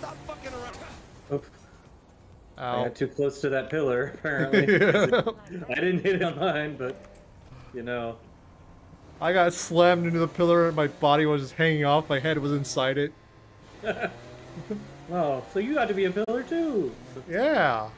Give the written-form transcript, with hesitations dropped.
Stop fucking around. Oop. I got too close to that pillar, apparently. I didn't hit it on mine, but, you know. I got slammed into the pillar and my body was just hanging off. My head was inside it. Oh, so you got to be a pillar, too. Yeah.